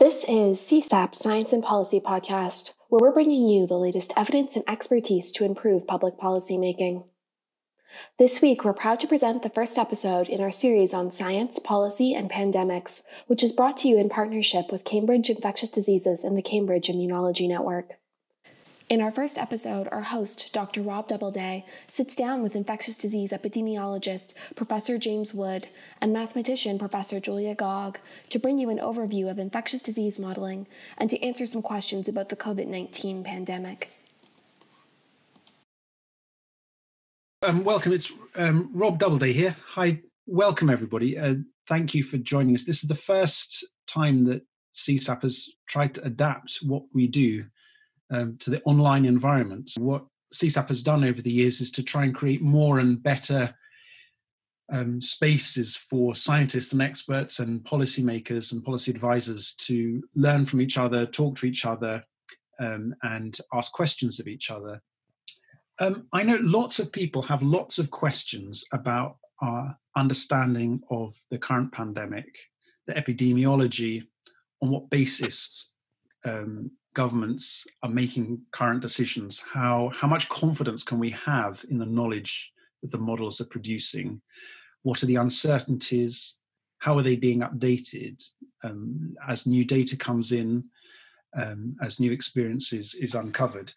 This is CSAP's Science and Policy podcast, where we're bringing you the latest evidence and expertise to improve public policy making. This week, we're proud to present the first episode in our series on science, policy, and pandemics, which is brought to you in partnership with Cambridge Infectious Diseases and the Cambridge Immunology Network. In our first episode, our host, Dr. Rob Doubleday, sits down with infectious disease epidemiologist Professor James Wood and mathematician Professor Julia Gog to bring you an overview of infectious disease modeling and to answer some questions about the COVID-19 pandemic. Welcome, it's Rob Doubleday here. Hi, welcome everybody. Thank you for joining us. This is the first time that CSAP has tried to adapt what we do to the online environment. What CSAP has done over the years is to try and create more and better spaces for scientists and experts and policymakers and policy advisors to learn from each other, talk to each other, and ask questions of each other. I know lots of people have lots of questions about our understanding of the current pandemic, the epidemiology, on what basis governments are making current decisions. How much confidence can we have in the knowledge that the models are producing? What are the uncertainties? How are they being updated as new data comes in, as new experiences is uncovered?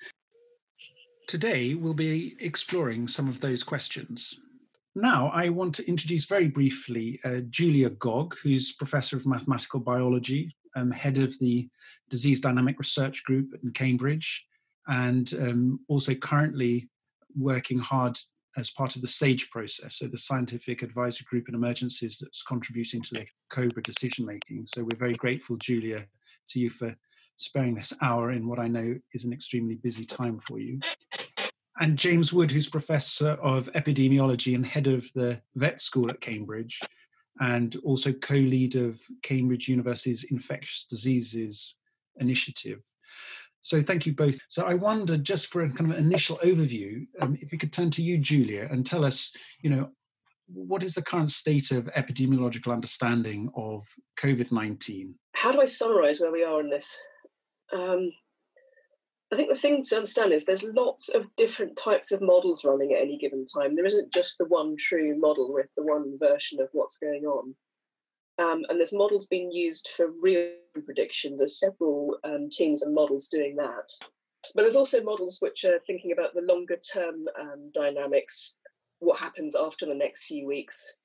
Today, we'll be exploring some of those questions. Now, I want to introduce very briefly Julia Gog, who's Professor of Mathematical Biology, head of the Disease Dynamic Research Group in Cambridge, and also currently working hard as part of the SAGE process, so the Scientific Advisory Group in Emergencies that's contributing to the COBRA decision making. So we're very grateful, Julia, to you for sparing this hour in what I know is an extremely busy time for you. And James Wood, who's Professor of Epidemiology and head of the Vet School at Cambridge, and also co-lead of Cambridge University's Infectious Diseases Initiative. So thank you both. So I wonder, just for a kind of initial overview, if we could turn to you, Julia, and tell us, you know, what is the current state of epidemiological understanding of COVID-19? How do I summarise where we are in this? I think the thing to understand is there's lots of different types of models running at any given time. There isn't just the one true model with the one version of what's going on. And there's models being used for real predictions. There's several teams and models doing that. But there's also models which are thinking about the longer term dynamics, what happens after the next few weeks.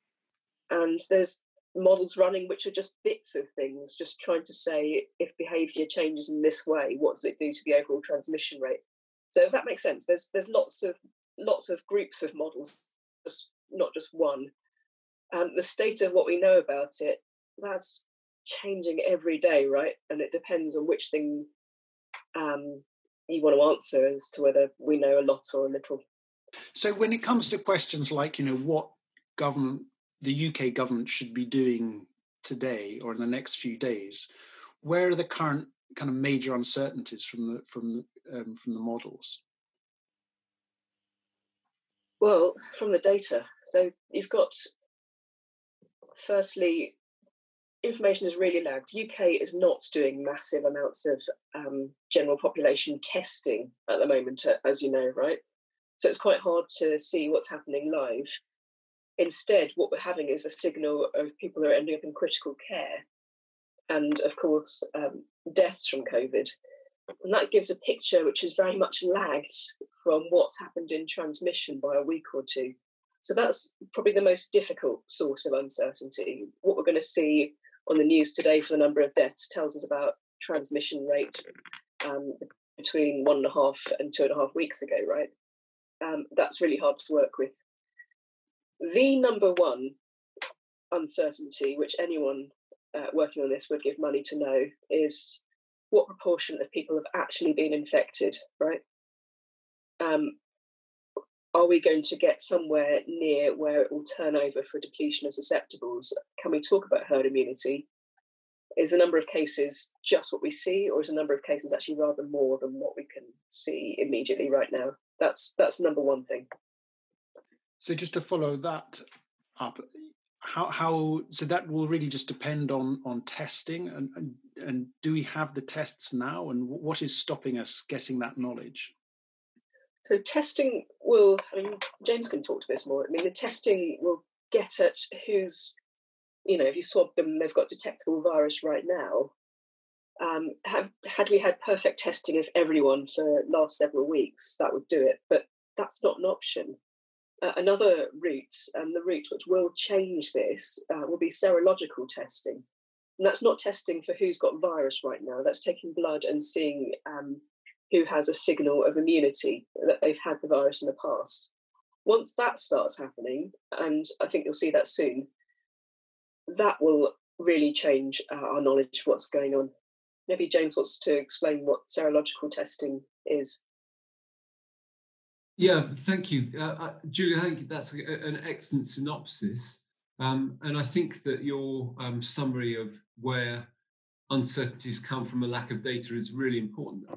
And there's models running which are just bits of things, just trying to say if behaviour changes in this way, what does it do to the overall transmission rate? So if that makes sense, there's lots of groups of models, not just one. The state of what we know about it, that's changing every day, right? And it depends on which thing you want to answer as to whether we know a lot or a little. So when it comes to questions like, you know, what government, the UK government should be doing today or in the next few days, where are the current kind of major uncertainties from the models? Well, from the data. So you've got, firstly, information is really lagged. UK is not doing massive amounts of general population testing at the moment, as you know, right? So it's quite hard to see what's happening live. Instead, what we're having is a signal of people who are ending up in critical care and, of course, deaths from COVID. And that gives a picture which is very much lagged from what's happened in transmission by a week or two. So that's probably the most difficult source of uncertainty. What we're going to see on the news today for the number of deaths tells us about transmission rate between 1.5 and 2.5 weeks ago, right? That's really hard to work with. The number one uncertainty, which anyone working on this would give money to know, is what proportion of people have actually been infected, right? Are we going to get somewhere near where it will turn over for depletion of susceptibles? Can we talk about herd immunity? Is the number of cases just what we see, or is the number of cases actually rather more than what we can see immediately right now? That's the number one thing. So just to follow that up, how so that will really just depend on testing and and do we have the tests now, and what is stopping us getting that knowledge? So testing will, I mean, James can talk to this more. I mean, the testing will get at who's, you know, if you swab them, they've got detectable virus right now. Had we had perfect testing of everyone for the last several weeks, that would do it, but that's not an option. Another route, and the route which will change this, will be serological testing. And that's not testing for who's got virus right now. That's taking blood and seeing who has a signal of immunity that they've had the virus in the past. Once that starts happening, and I think you'll see that soon, that will really change our knowledge of what's going on. Maybe James wants to explain what serological testing is. Yeah, thank you. Julia, I think that's an excellent synopsis. And I think that your summary of where uncertainties come from a lack of data is really important. I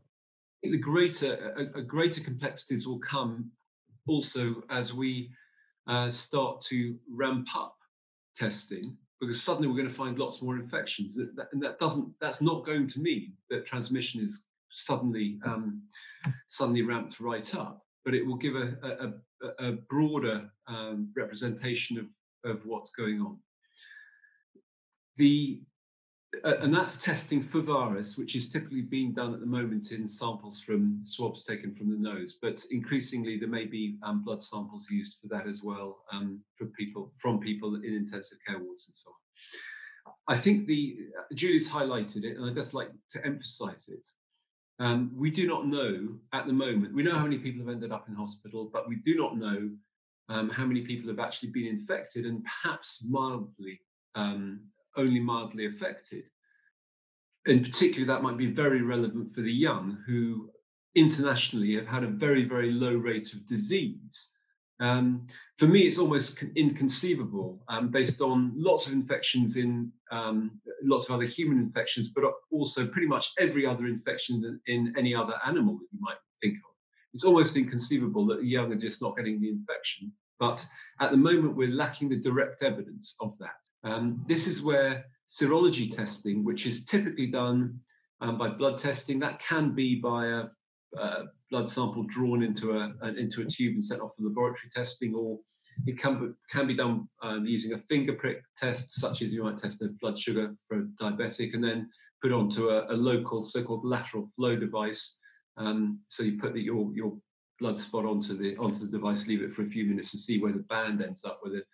think the greater complexities will come also as we start to ramp up testing, because suddenly we're going to find lots more infections, and that's not going to mean that transmission is suddenly ramped right up, but it will give a broader representation of what's going on. And that's testing for virus, which is typically being done at the moment in samples from swabs taken from the nose, but increasingly there may be blood samples used for that as well, from people in intensive care wards and so on. I think Julie's highlighted it, and I'd just like to emphasize it. We do not know at the moment, we know how many people have ended up in hospital, but we do not know how many people have actually been infected and perhaps mildly, only mildly affected. In particular, that might be very relevant for the young, who internationally have had a very, very low rate of disease. For me, it's almost inconceivable, based on lots of infections in lots of other human infections, but also pretty much every other infection than in any other animal that you might think of. It's almost inconceivable that the young are just not getting the infection. But at the moment, we're lacking the direct evidence of that. This is where serology testing, which is typically done by blood testing, that can be by a blood sample drawn into a tube and sent off for laboratory testing, or it can be done using a finger prick test, such as you might test a blood sugar for a diabetic, and then put onto a local so-called lateral flow device. So you put your blood spot onto the device, leave it for a few minutes and see where the band ends up with it.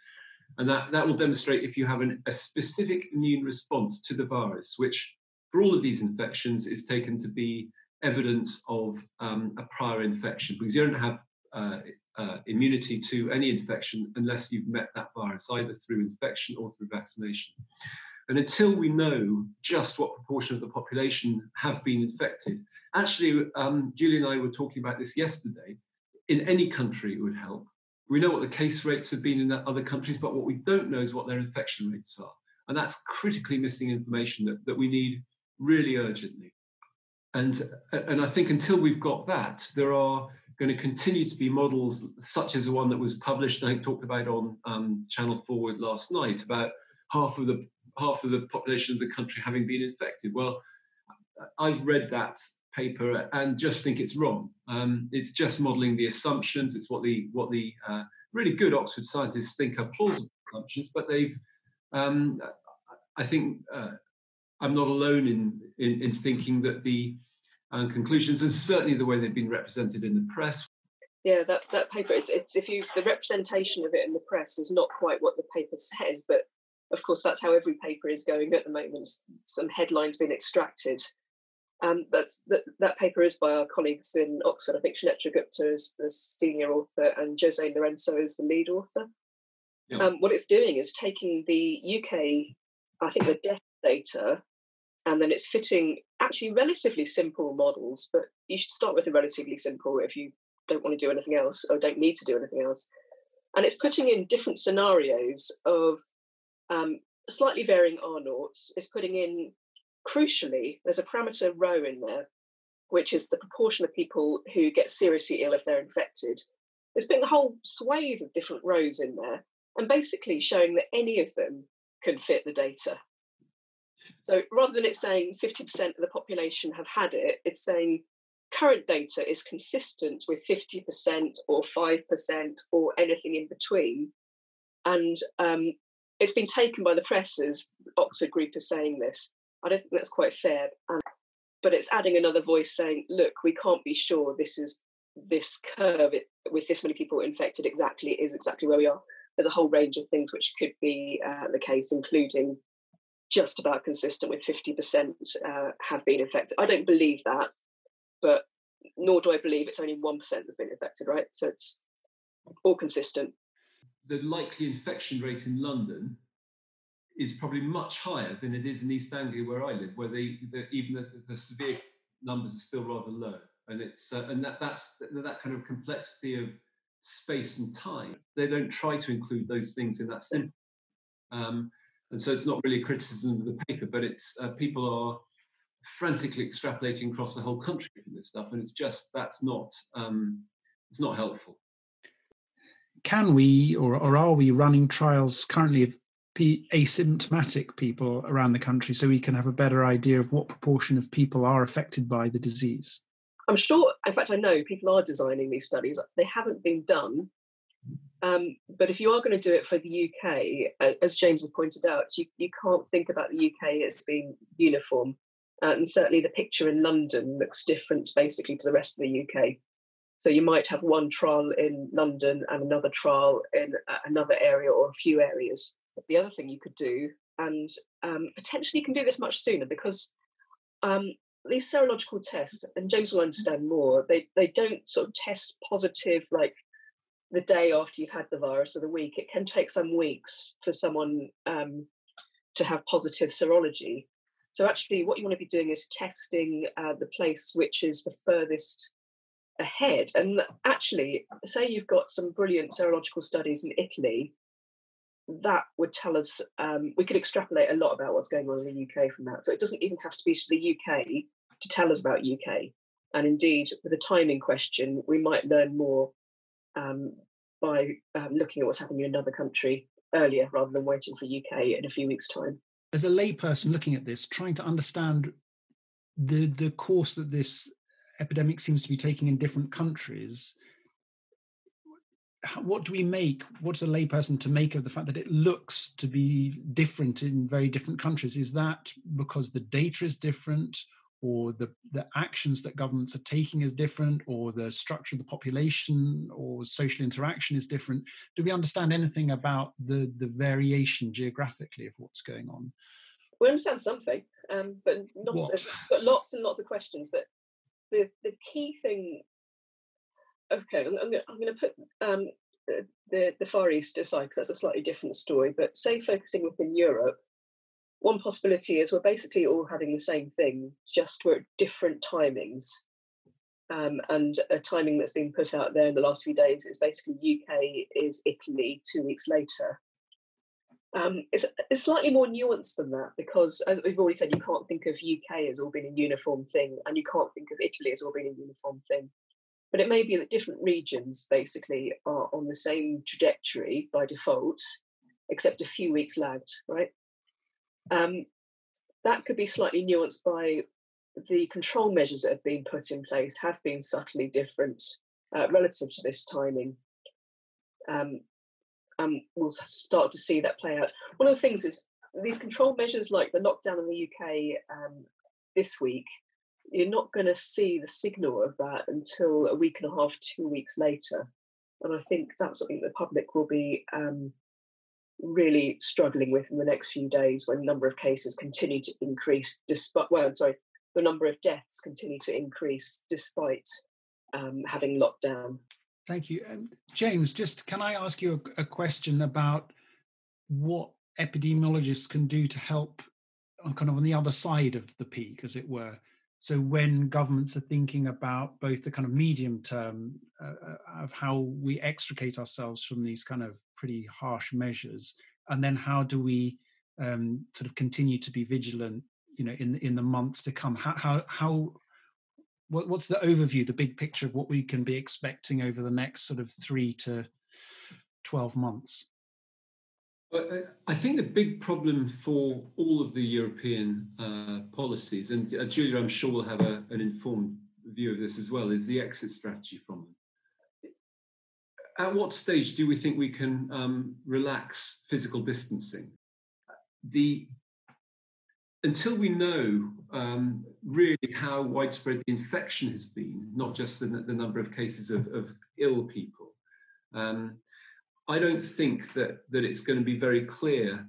And that will demonstrate if you have a specific immune response to the virus, which for all of these infections is taken to be evidence of a prior infection, because you don't have immunity to any infection unless you've met that virus, either through infection or through vaccination. And until we know just what proportion of the population have been infected, actually, Julie and I were talking about this yesterday, in any country it would help. We know what the case rates have been in other countries, but what we don't know is what their infection rates are. And that's critically missing information that we need really urgently. And I think until we've got that, there are going to continue to be models such as the one that was published, and I talked about on Channel 4 last night, about half of the population of the country having been infected. Well, I've read that paper and just think it's wrong. It's just modelling the assumptions. It's what the really good Oxford scientists think are plausible assumptions. But they've, I think, I'm not alone in thinking that the conclusions, and certainly the way they've been represented in the press. Yeah, that paper. It's if you the representation of it in the press is not quite what the paper says, but of course, that's how every paper is going at the moment. Some headlines being extracted. That paper is by our colleagues in Oxford. I think Shinetra Gupta is the senior author and Jose Lorenzo is the lead author. Yeah. What it's doing is taking the UK, I think, the death data, and then it's fitting actually relatively simple models, but you should start with a relatively simple if you don't want to do anything else or don't need to do anything else. And it's putting in different scenarios of slightly varying R noughts. It's putting in, crucially, there's a parameter rho in there, which is the proportion of people who get seriously ill if they're infected. There's been a whole swathe of different rows in there, and basically showing that any of them can fit the data. So rather than it saying 50% of the population have had it, it's saying current data is consistent with 50% or 5% or anything in between. And it's been taken by the press as the Oxford group is saying this. I don't think that's quite fair, but it's adding another voice saying, look, we can't be sure this is this curve with this many people infected exactly is exactly where we are. There's a whole range of things which could be the case, including just about consistent with 50% have been infected. I don't believe that, but nor do I believe it's only 1% that's been infected, right? So it's all consistent. The likely infection rate in London is probably much higher than it is in East Anglia, where I live, where even the severe numbers are still rather low. And it's and that kind of complexity of space and time. They don't try to include those things in that simple. And so it's not really a criticism of the paper, but it's people are frantically extrapolating across the whole country from this stuff, and it's just it's not helpful. Can we or are we running trials currently of asymptomatic people around the country so we can have a better idea of what proportion of people are affected by the disease? I'm sure, in fact, I know people are designing these studies. They haven't been done. But if you are going to do it for the UK, as James has pointed out, you can't think about the UK as being uniform. And certainly the picture in London looks different basically to the rest of the UK. So you might have one trial in London and another trial in another area or a few areas. But the other thing you could do, and potentially you can do this much sooner, because these serological tests, and James will understand more, they don't sort of test positive like the day after you've had the virus or the week. It can take some weeks for someone to have positive serology. So actually what you want to be doing is testing the place which is the furthest ahead. And actually, say you've got some brilliant serological studies in Italy, that would tell us, we could extrapolate a lot about what's going on in the UK from that. So it doesn't even have to be to the UK to tell us about UK. And indeed, with the timing question, we might learn more by looking at what's happening in another country earlier rather than waiting for UK in a few weeks' time. As a layperson looking at this, trying to understand the course that this epidemic seems to be taking in different countries, what's a layperson to make of the fact that it looks to be different in very different countries? Is that because the data is different, or the actions that governments are taking is different, or the structure of the population or social interaction is different? Do we understand anything about the variation geographically of what's going on? We understand something, but lots and lots of questions. But the key thing, okay, I'm going to put the Far East aside, because that's a slightly different story, but say focusing within Europe, one possibility is we're basically all having the same thing, just we're at different timings. And a timing that's been put out there in the last few days is basically UK is Italy 2 weeks later. It's slightly more nuanced than that, because, as we've already said, you can't think of UK as all being a uniform thing, and you can't think of Italy as all being a uniform thing. But it may be that different regions basically are on the same trajectory by default, except a few weeks lagged, right? That could be slightly nuanced by the control measures that have been put in place have been subtly different relative to this timing. We'll start to see that play out. One of the things is these control measures, like the lockdown in the UK this week, you're not going to see the signal of that until a week and a half, 2 weeks later. And I think that's something the public will be really struggling with in the next few days, when the number of cases continue to increase, the number of deaths continue to increase despite having lockdown. Thank you. James, just can I ask you a question about what epidemiologists can do to help kind of on the other side of the peak, as it were? So when governments are thinking about both the kind of medium term of how we extricate ourselves from these kind of pretty harsh measures, and then how do we sort of continue to be vigilant, you know, in the months to come? What's the overview, the big picture of what we can be expecting over the next sort of 3 to 12 months? I think the big problem for all of the European policies, and Julia, I'm sure, will have an informed view of this as well, is the exit strategy from them. At what stage do we think we can relax physical distancing? Until we know really how widespread the infection has been, not just the number of cases of ill people, I don't think that it's going to be very clear,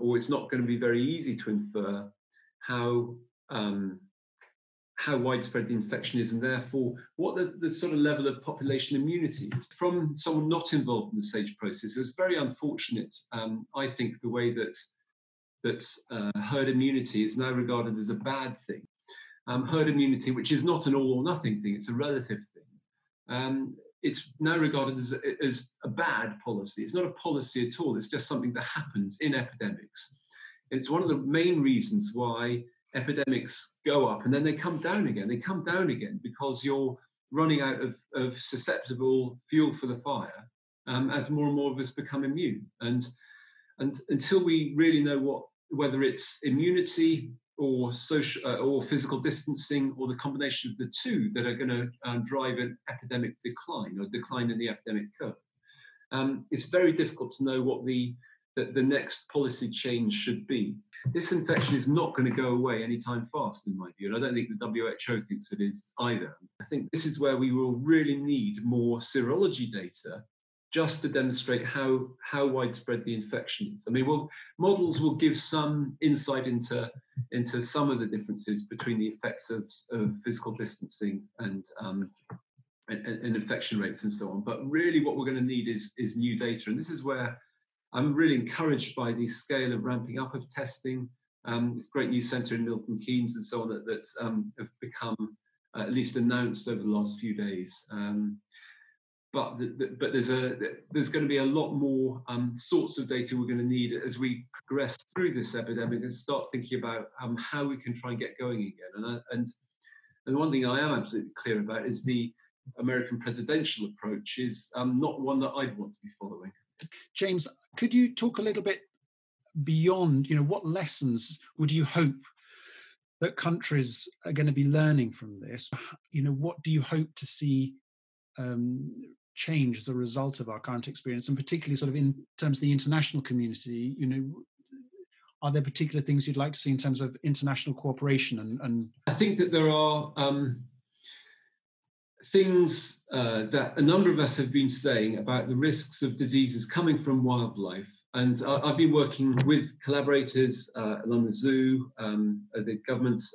or it's not going to be very easy to infer how widespread the infection is, and therefore what the sort of level of population immunity is. From someone not involved in the SAGE process, it was very unfortunate, I think, the way that herd immunity is now regarded as a bad thing. Herd immunity, which is not an all or nothing thing, it's a relative thing. It's now regarded as a bad policy. It's not a policy at all, it's just something that happens in epidemics. It's one of the main reasons why epidemics go up and then they come down again. They come down again because you're running out of susceptible fuel for the fire as more and more of us become immune. And until we really know whether it's immunity or social or physical distancing or the combination of the two that are going to drive an epidemic decline or decline in the epidemic curve, it's very difficult to know what the next policy change should be. This infection is not going to go away anytime fast, in my view, and I don't think the WHO thinks it is either. I think this is where we will really need more serology data just to demonstrate how widespread the infection is. I mean, models will give some insight into some of the differences between the effects of physical distancing and infection rates and so on. But really what we're going to need is new data. And this is where I'm really encouraged by the scale of ramping up of testing. This great new centre in Milton Keynes and so on that have become at least announced over the last few days. But there's going to be a lot more sorts of data we're going to need as we progress through this epidemic and start thinking about how we can try and get going again. And one thing I am absolutely clear about is the American presidential approach is not one that I'd want to be following. James, could you talk a little bit beyond, what lessons would you hope that countries are going to be learning from this? What do you hope to see change as a result of our current experience, and particularly sort of in terms of the international community? Are there particular things you'd like to see in terms of international cooperation? And I think that there are things that a number of us have been saying about the risks of diseases coming from wildlife, and I've been working with collaborators along the zoo, the government's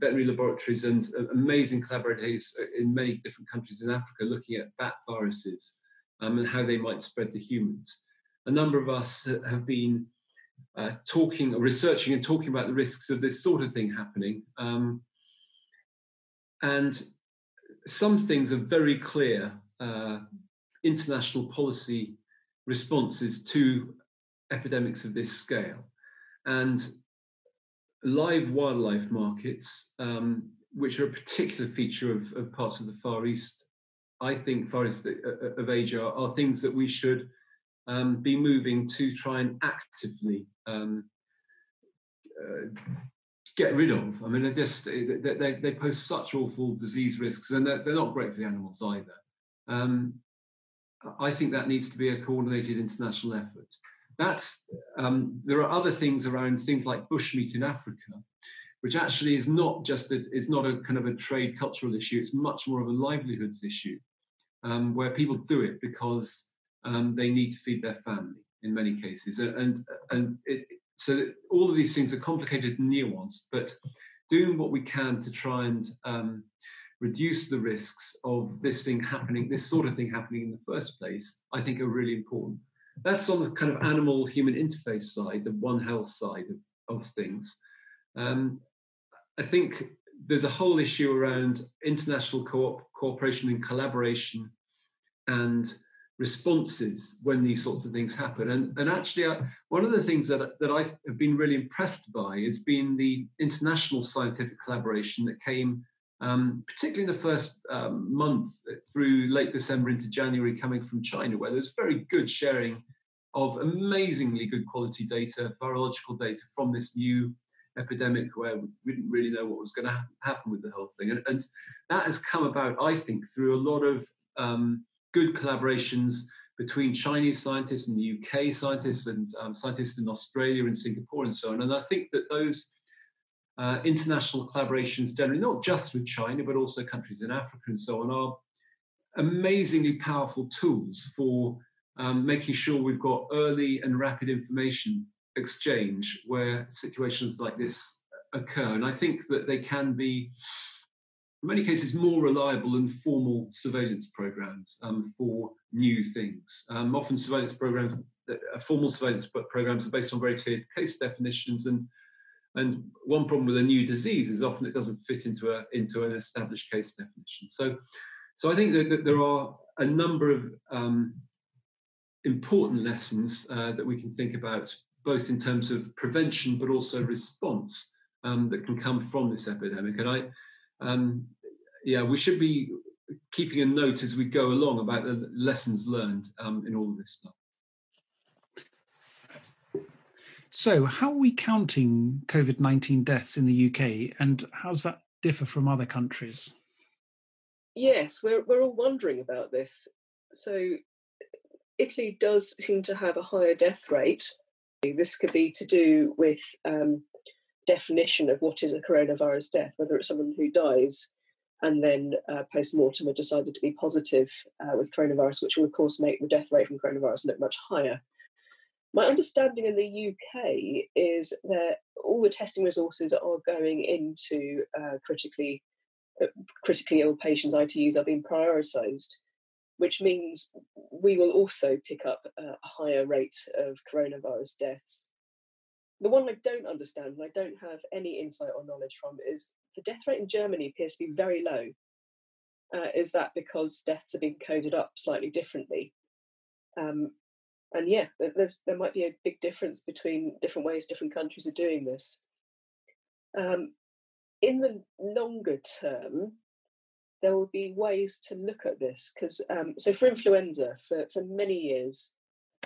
veterinary laboratories, and amazing collaborators in many different countries in Africa looking at bat viruses and how they might spread to humans. A number of us have been researching and talking about the risks of this sort of thing happening. And some things are very clear international policy responses to epidemics of this scale. And live wildlife markets, which are a particular feature of parts of the Far East, I think Far East of Asia, are things that we should be moving to try and actively get rid of. I mean, they pose such awful disease risks, and they're not great for the animals either. I think that needs to be a coordinated international effort. There are other things around things like bushmeat in Africa, which actually is not just it's not a kind of a trade cultural issue. It's much more of a livelihoods issue, where people do it because they need to feed their family in many cases. So all of these things are complicated and nuanced, but doing what we can to try and reduce the risks of this sort of thing happening in the first place, I think are really important. That's on the kind of animal-human interface side, the One Health side of things. I think there's a whole issue around international cooperation and collaboration and responses when these sorts of things happen. And actually, one of the things that I have been really impressed by has been the international scientific collaboration that came particularly in the first month through late December into January, coming from China, where there's very good sharing of amazingly good quality data, virological data from this new epidemic where we didn't really know what was going to happen with the whole thing. And that has come about, I think, through a lot of good collaborations between Chinese scientists and the UK scientists and scientists in Australia and Singapore and so on. And I think that those international collaborations generally, not just with China, but also countries in Africa and so on, are amazingly powerful tools for making sure we've got early and rapid information exchange where situations like this occur. And I think that they can be, in many cases, more reliable than formal surveillance programs for new things. Often surveillance programs, formal surveillance programs are based on very clear case definitions, and one problem with a new disease is often it doesn't fit into an established case definition. So I think that there are a number of important lessons that we can think about, both in terms of prevention but also response that can come from this epidemic. And we should be keeping a note as we go along about the lessons learned in all of this stuff. So how are we counting COVID-19 deaths in the UK, and how does that differ from other countries? Yes, we're all wondering about this. So Italy does seem to have a higher death rate. This could be to do with definition of what is a coronavirus death, whether it's someone who dies and then post-mortem are decided to be positive with coronavirus, which will of course make the death rate from coronavirus look much higher. My understanding in the UK is that all the testing resources are going into critically ill patients. ITUs are being prioritised, which means we will also pick up a higher rate of coronavirus deaths. The one I don't understand, and I don't have any insight or knowledge from, is the death rate in Germany appears to be very low. Is that because deaths are being coded up slightly differently? And yeah, there might be a big difference between different ways different countries are doing this. In the longer term, there will be ways to look at this, because so for influenza, for many years,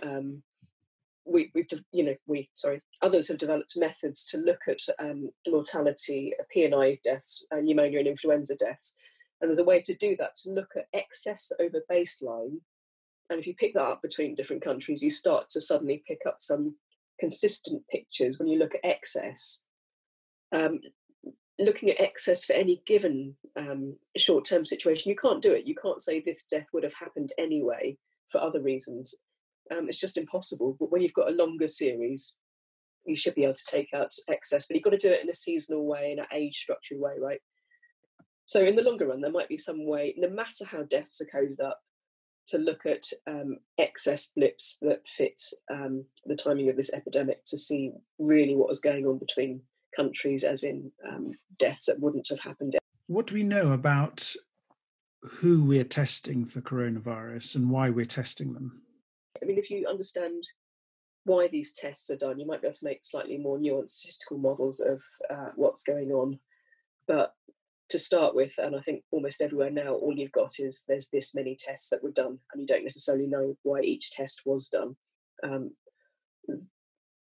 others have developed methods to look at mortality, P&I deaths, pneumonia and influenza deaths, and there's a way to do that to look at excess over baseline. And if you pick that up between different countries, you start to suddenly pick up some consistent pictures when you look at excess. Looking at excess for any given short-term situation, you can't do it. You can't say this death would have happened anyway for other reasons. It's just impossible. But when you've got a longer series, you should be able to take out excess. But you've got to do it in a seasonal way, in an age-structured way, right? So in the longer run, there might be some way, no matter how deaths are coded up, to look at excess blips that fit the timing of this epidemic to see really what was going on between countries, as in deaths that wouldn't have happened. What do we know about who we're testing for coronavirus and why we're testing them? I mean, if you understand why these tests are done, you might be able to make slightly more nuanced statistical models of what's going on. But to start with, and I think almost everywhere now, all you've got is there's this many tests that were done, and you don't necessarily know why each test was done.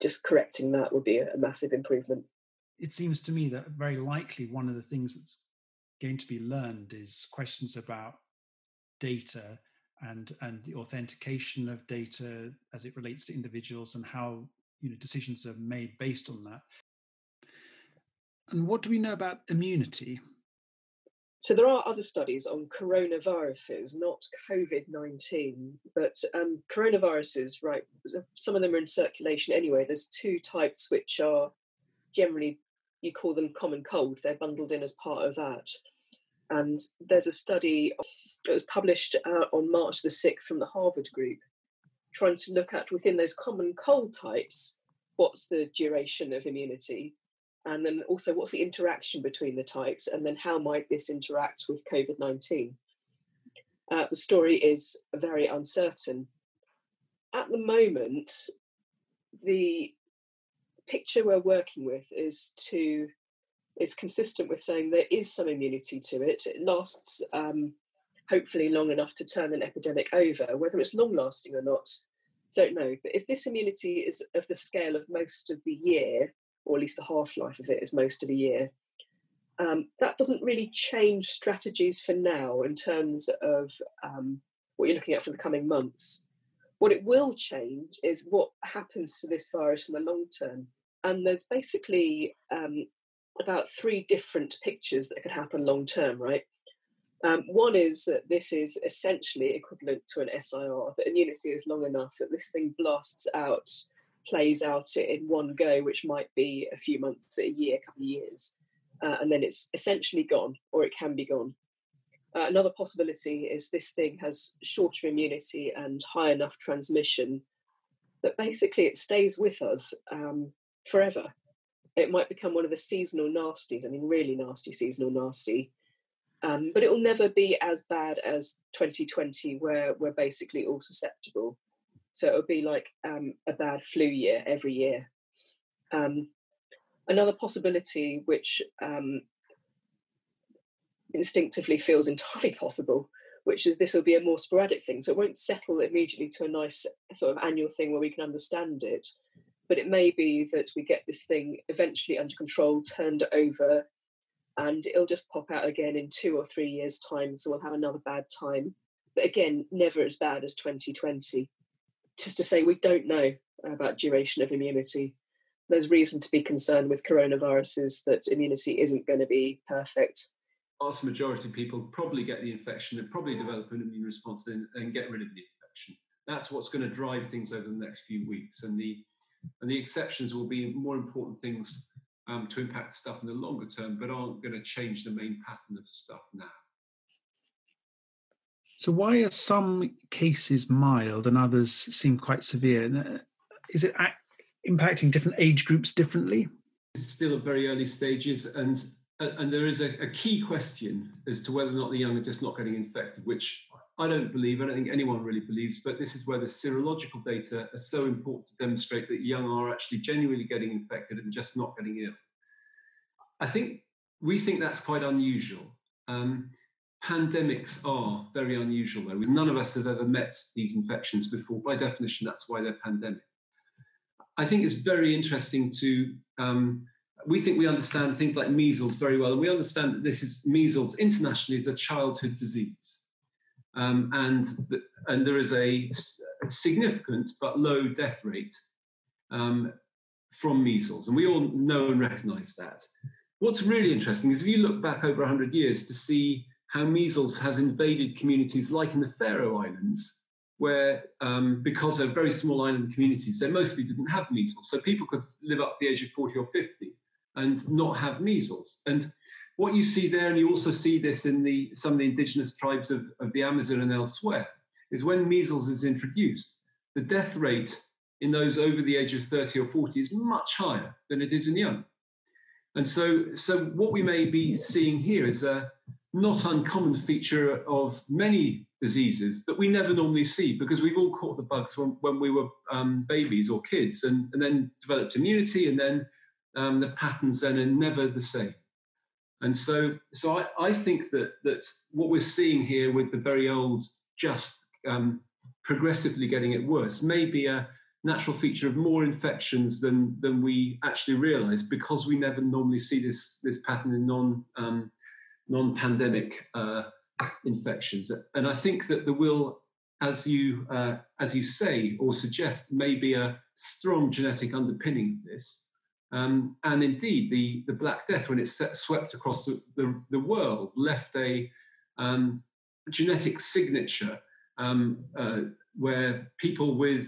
Just correcting that would be a massive improvement. It seems to me that very likely one of the things that's going to be learned is questions about data and the authentication of data as it relates to individuals, and how decisions are made based on that. And what do we know about immunity? So there are other studies on coronaviruses, not COVID-19, but coronaviruses, right, some of them are in circulation anyway. There's two types which are generally, you call them common cold. They're bundled in as part of that. And there's a study that was published on March the 6th from the Harvard group, trying to look at within those common cold types, what's the duration of immunity? And then also, what's the interaction between the types? And then how might this interact with COVID-19? The story is very uncertain. At the moment, the picture we're working with is consistent with saying there is some immunity to it. It lasts hopefully long enough to turn an epidemic over. Whether it's long-lasting or not don't know, but if this immunity is of the scale of most of the year, or at least the half-life of it is most of the year, that doesn't really change strategies for now in terms of what you're looking at for the coming months. What it will change is what happens to this virus in the long term. And there's basically about three different pictures that could happen long term, right? One is that this is essentially equivalent to an SIR, that immunity is long enough that this thing blasts out, plays out in one go, which might be a few months, a year, a couple of years, and then it's essentially gone, or it can be gone. Another possibility is this thing has shorter immunity and high enough transmission that basically it stays with us forever. It might become one of the seasonal nasties, I mean really nasty seasonal nasty. But it will never be as bad as 2020, where we're basically all susceptible. So it'll be like a bad flu year every year. Another possibility, which instinctively feels entirely possible, which is this will be a more sporadic thing. So it won't settle immediately to a nice sort of annual thing where we can understand it. But it may be that we get this thing eventually under control, turned over, and it'll just pop out again in 2 or 3 years' time, so we'll have another bad time. But again, never as bad as 2020. Just to say, we don't know about duration of immunity. There's reason to be concerned with coronaviruses that immunity isn't going to be perfect. The vast majority of people probably get the infection and probably develop an immune response and get rid of the infection. That's what's going to drive things over the next few weeks. And the exceptions will be more important things to impact stuff in the longer term, but aren't going to change the main pattern of stuff now. So why are some cases mild and others seem quite severe? Is it impacting different age groups differently? It's still at very early stages, and there is a key question as to whether or not the young are just not getting infected, which I don't believe, I don't think anyone really believes, but this is where the serological data are so important to demonstrate that young are actually genuinely getting infected and just not getting ill. I think we think that's quite unusual. Pandemics are very unusual, though. None of us have ever met these infections before. By definition, that's why they're pandemic. I think it's very interesting to, we think we understand things like measles very well, and we understand that this is, measles internationally is a childhood disease. And there is a significant but low death rate from measles, and we all know and recognise that. What's really interesting is if you look back over 100 years to see how measles has invaded communities like in the Faroe Islands, where because they're very small island communities, they mostly didn't have measles, so people could live up to the age of 40 or 50 and not have measles. And what you see there, and you also see this in some of the indigenous tribes of the Amazon and elsewhere, is when measles is introduced, the death rate in those over the age of 30 or 40 is much higher than it is in young. And so what we may be seeing here is a not uncommon feature of many diseases that we never normally see, because we've all caught the bugs when we were babies or kids and then developed immunity, and then the patterns then are never the same. And so I think that what we're seeing here with the very old just progressively getting it worse may be a natural feature of more infections than we actually realise, because we never normally see this pattern in non-pandemic infections. And I think that there will, as you say or suggest, may be a strong genetic underpinning of this. And indeed, the Black Death, when it swept across the world, left a genetic signature where people with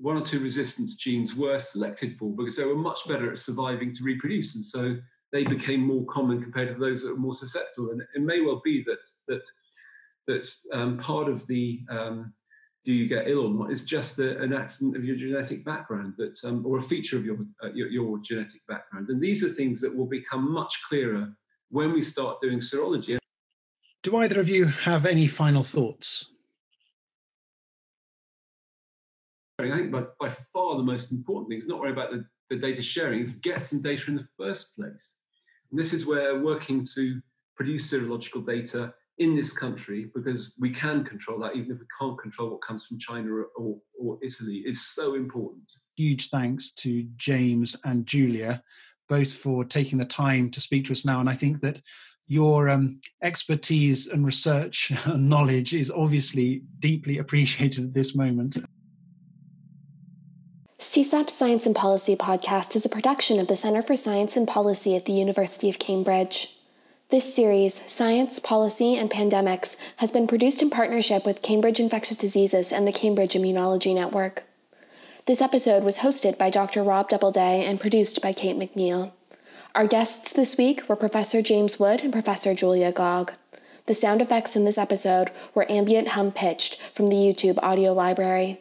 one or two resistance genes were selected for, because they were much better at surviving to reproduce. And so they became more common compared to those that were more susceptible. And it may well be that part of the do you get ill or not? It's just an accident of your genetic background, or a feature of your genetic background. And these are things that will become much clearer when we start doing serology. Do either of you have any final thoughts? I think by far the most important thing is not worry about the data sharing, is get some data in the first place. And this is where working to produce serological data in this country, because we can control that, even if we can't control what comes from China or Italy, is so important. Huge thanks to James and Julia, both for taking the time to speak to us now. And I think that your expertise and research and knowledge is obviously deeply appreciated at this moment. CSAP Science and Policy podcast is a production of the Centre for Science and Policy at the University of Cambridge. This series, Science, Policy and Pandemics, has been produced in partnership with Cambridge Infectious Diseases and the Cambridge Immunology Network. This episode was hosted by Dr. Rob Doubleday and produced by Kate McNeil. Our guests this week were Professor James Wood and Professor Julia Gog. The sound effects in this episode were ambient hum pitched from the YouTube audio library.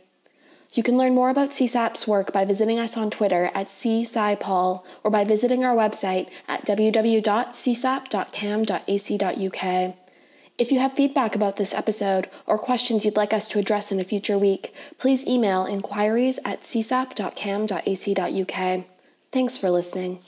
You can learn more about CSAP's work by visiting us on Twitter at csipol or by visiting our website at www.csap.cam.ac.uk. If you have feedback about this episode or questions you'd like us to address in a future week, please email inquiries@csap.cam.ac.uk. Thanks for listening.